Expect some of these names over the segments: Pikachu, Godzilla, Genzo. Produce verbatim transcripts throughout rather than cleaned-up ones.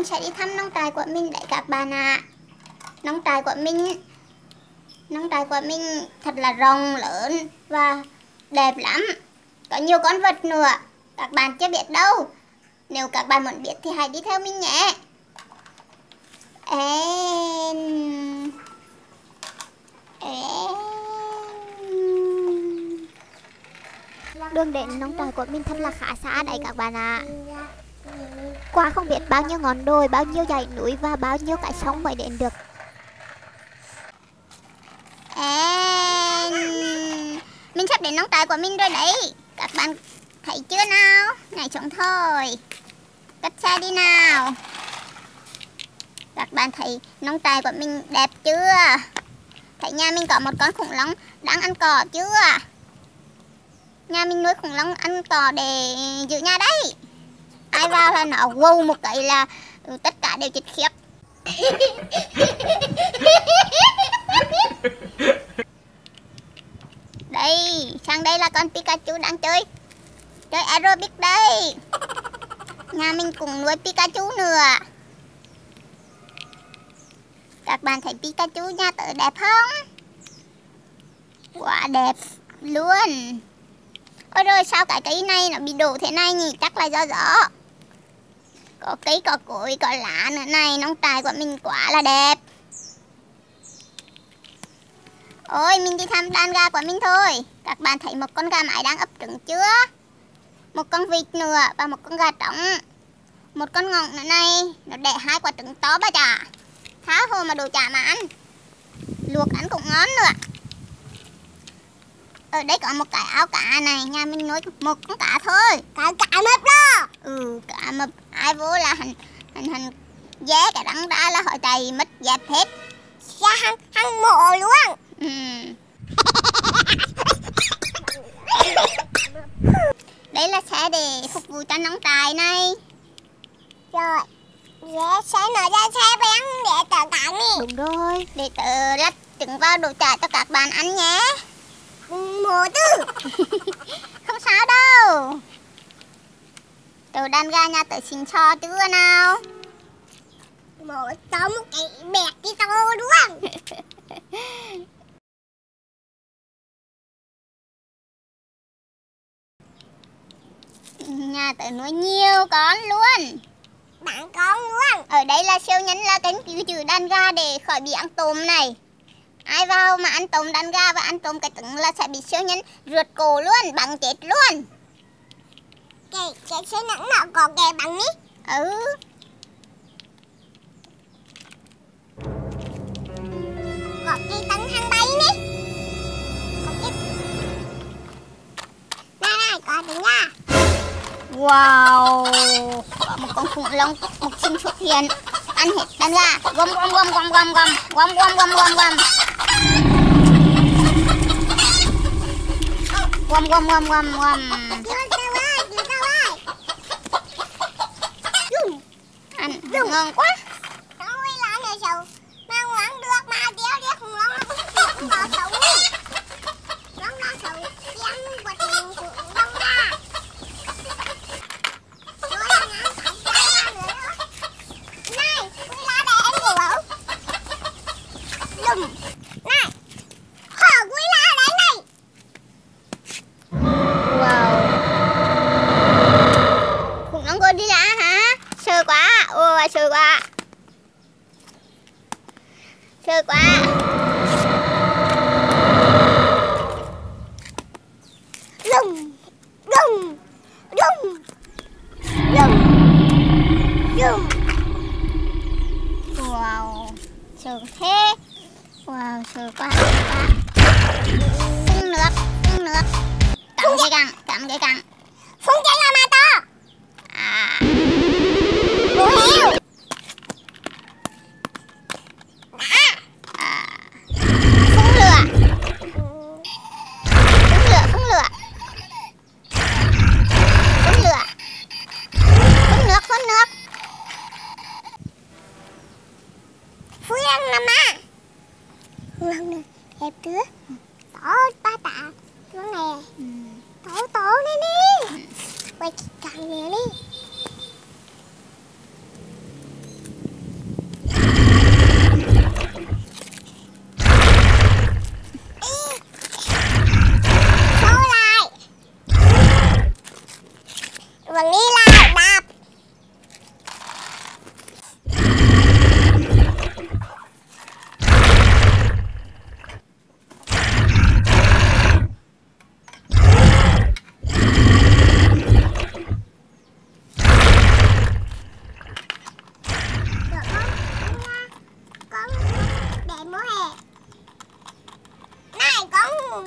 mình sẽ đi thăm nông trại của mình đấy các bạn ạ. À. Nông trại của mình nông trại của mình thật là rộng lớn và đẹp lắm. Có nhiều con vật nữa, các bạn chưa biết đâu. Nếu các bạn muốn biết thì hãy đi theo mình nhé. Em... Em... Đường đến nông trại của mình thật là khá xa đấy các bạn ạ. À. Qua không biết bao nhiêu ngọn đồi, bao nhiêu dãy núi và bao nhiêu cái sông mới đến được. Em... Mình sắp đến nông trại của mình rồi đấy. Các bạn thấy chưa nào? Nhảy xuống thôi. Cất xe đi nào. Các bạn thấy nông trại của mình đẹp chưa? Thấy nhà mình có một con khủng long đang ăn cỏ chưa? Nhà mình nuôi khủng long ăn cỏ để giữ nhà đấy. Ai vào là nó wow một cái là tất cả đều chết khiếp. Đây, sang đây là con Pikachu đang chơi chơi aerobic đây. Nhà mình cũng nuôi Pikachu nữa. Các bạn thấy Pikachu nhà tớ đẹp không? Quá đẹp luôn. Ôi rồi sao cái cây này nó bị đổ thế này nhỉ? Chắc là do gió. Có cây, có cối, có lá nữa này. Nông trại của mình quá là đẹp. Ôi mình đi thăm đàn gà của mình thôi. Các bạn thấy một con gà mái đang ấp trứng chưa? Một con vịt nữa và một con gà trống. Một con ngỗng nữa này. Nó đẻ hai quả trứng to ba chả. Thá hồ mà đồ chả mà ăn. Luộc ăn cũng ngon nữa. Ở đây có một cái áo cá này. Nhà mình nuôi một con cá thôi. Cá cá mập đó. Ừ, cá mập. Ai vô là hành hành hành dé cái răng ra là họ chạy mất dẹp hết. Ra hăng, hăng mộ luôn. Ừ. Đây là xe để phục vụ cho nông trại này. Rồi. Dễ xe nó ra xe bán để tớ cá nè. Đúng rồi. Để tớ lắp trứng vào đồ chả cho các bạn ăn nhé. Mùa tư. Không sao đâu. Tớ đàn gà nhà tớ xinh xò chưa nào. Mỗi tớ một cái bẹt đi tớ luôn. Nhà tớ nuôi nhiều con luôn. Bạn con luôn. Ở đây là siêu nhánh là cánh cứu trừ đàn gà để khỏi bị ăn tôm này. Ai vào mà ăn tôm đàn gà và ăn tôm cái trứng là sẽ bị siêu nhân rượt cổ luôn, bằng chết luôn. Cái cái siêu nhân nó có cái bằng ní. Ừ. Có cái tấn thang bay ní. Có cái. Này này, có trứng gà. Wow. Có một con khủng long một sinh xuất hiện. Ăn hết đàn gà. Gom gom gom gom gom gom gom gom gom gom gom. Quam quam quam quam quam. Anh ngon quá. Sợ quá. Lùng lùng lùng lùng lùng. Wow, sợ thế. Wow, sợ quá. Phun nước, phun nước. Cắn cái cắn, cắn cái cắn. Phun cái là mà to. À. Bố hiểu. Đẹp chưa? Tỏ ba tạ chỗ này. Tỏ tỏ này đi. Quay cái cằn này đi. và nghĩ lại đạp.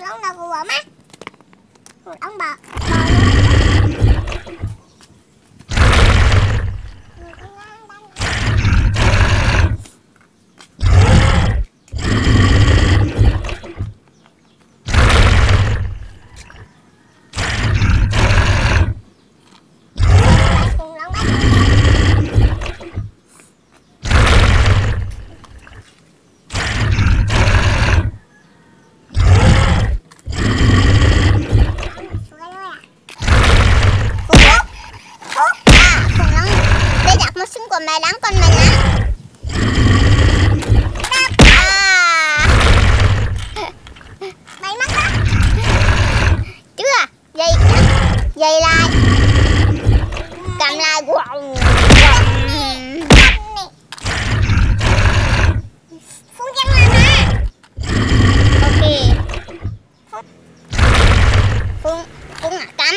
Ông nào vừa bỏ mắt. Ông bật. Mày đánh con mình á. Đập à. Mày mắc á. Chưa. Vậy vậy lại. Cầm lại của ông. Phun chân lên hả? Ok. Phun phun à cắm.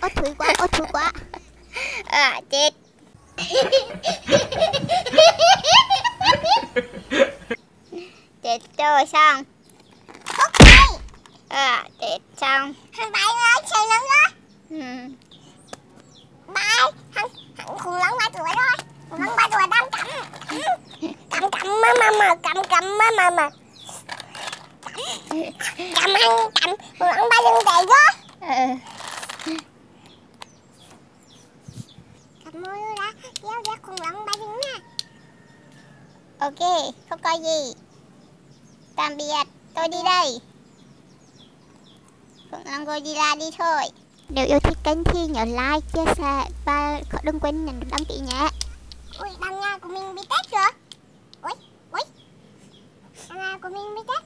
Ôi thúi quá, ôi thúi quá. À chết. Chết rồi xong. Ok. À chết xong. Thằng Bảy ơi, chơi lớn đó. Ừ. Bảy, thằng thằng khùng lớn ba tuổi rồi. Khùng lớn ba tuổi đang cắm. Cắm cắm mà mà mà cắm cắm mà mà mà. Cắm ăn cắm khùng lớn ba lưng về đó. Ừ. Cầm môi ra, kéo ra khùng lắm ba đứng nha. Ok, không coi gì. Tạm biệt, tôi đi đây. Khùng lắm Godzilla đi thôi. Nếu yêu thích kênh thì nhớ like, chia sẻ và đừng quên nhấn đăng ký nhé. Ui, đăng nhà của mình bị tét rồi. Ui, ui. Đăng nhà của mình bị tét.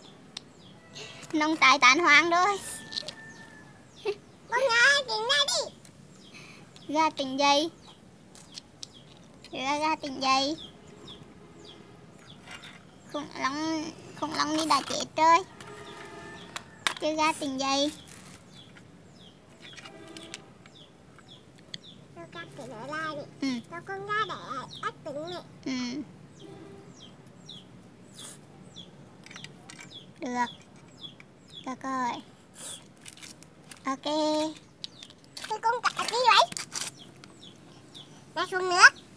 Nông tài tán hoang rồi. Con gái tỉnh ra đi. Ra tỉnh dậy. Ra ra tỉnh dậy. Khủng long, khủng long đi đã chết rồi. Chưa ra tỉnh dậy. Tao cắt cái đỡ lai đi. Ừ. Tao con ra để ách tỉnh nè. Ừ. Được. Được rồi. Ok. Cái con cạp đi vậy. Ra xuống nữa.